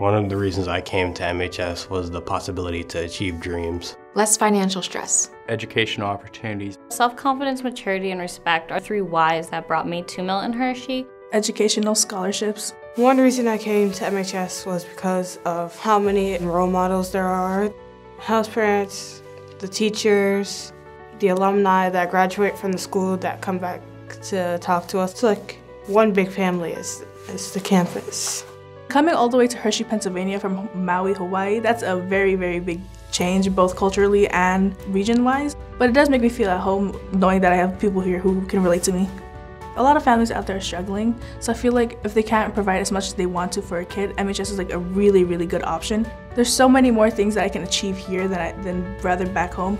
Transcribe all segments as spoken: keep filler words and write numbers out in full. One of the reasons I came to M H S was the possibility to achieve dreams. Less financial stress. Educational opportunities. Self-confidence, maturity, and respect are three whys that brought me to Milton Hershey. Educational scholarships. One reason I came to M H S was because of how many role models there are. House parents, the teachers, the alumni that graduate from the school that come back to talk to us. It's like one big family is, is the campus. Coming all the way to Hershey, Pennsylvania from Maui, Hawaii, that's a very, very big change, both culturally and region-wise. But it does make me feel at home knowing that I have people here who can relate to me. A lot of families out there are struggling, so I feel like if they can't provide as much as they want to for a kid, M H S is like a really, really good option. There's so many more things that I can achieve here than, I, than rather back home.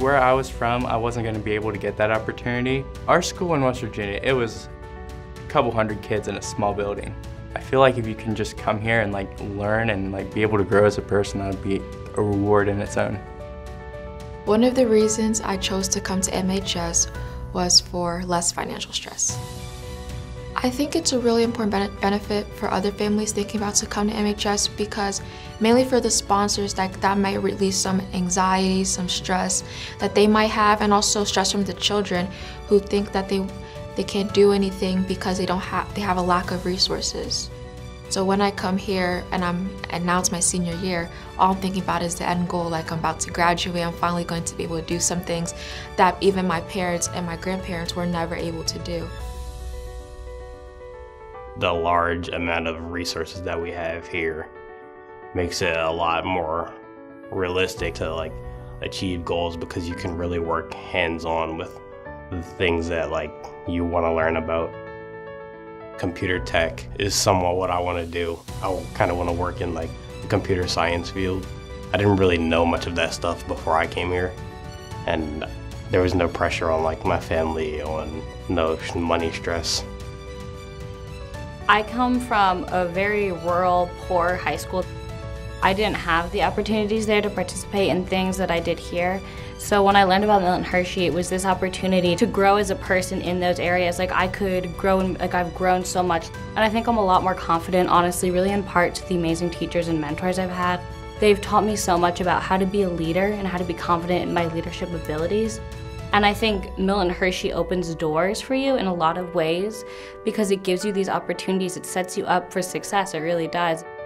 Where I was from, I wasn't going to be able to get that opportunity. Our school in West Virginia, it was a couple hundred kids in a small building. I feel like if you can just come here and like learn and like be able to grow as a person, that would be a reward in its own. One of the reasons I chose to come to M H S was for less financial stress. I think it's a really important ben benefit for other families thinking about to come to M H S, because mainly for the sponsors, like, that might release some anxiety, some stress that they might have, and also stress from the children who think that they They can't do anything because they don't have they have a lack of resources. So when I come here and I'm and now it's my senior year, all I'm thinking about is the end goal. Like, I'm about to graduate, I'm finally going to be able to do some things that even my parents and my grandparents were never able to do. The large amount of resources that we have here makes it a lot more realistic to like achieve goals, because you can really work hands-on with the things that like you want to learn about. Computer tech is somewhat what I want to do. I kind of want to work in like the computer science field. I didn't really know much of that stuff before I came here, and there was no pressure on like my family, on no money stress. I come from a very rural, poor high school. I didn't have the opportunities there to participate in things that I did here. So when I learned about Milton Hershey, it was this opportunity to grow as a person in those areas. Like, I could grow, and like I've grown so much. And I think I'm a lot more confident, honestly, really in part to the amazing teachers and mentors I've had. They've taught me so much about how to be a leader and how to be confident in my leadership abilities. And I think Milton Hershey opens doors for you in a lot of ways, because it gives you these opportunities. It sets you up for success, it really does.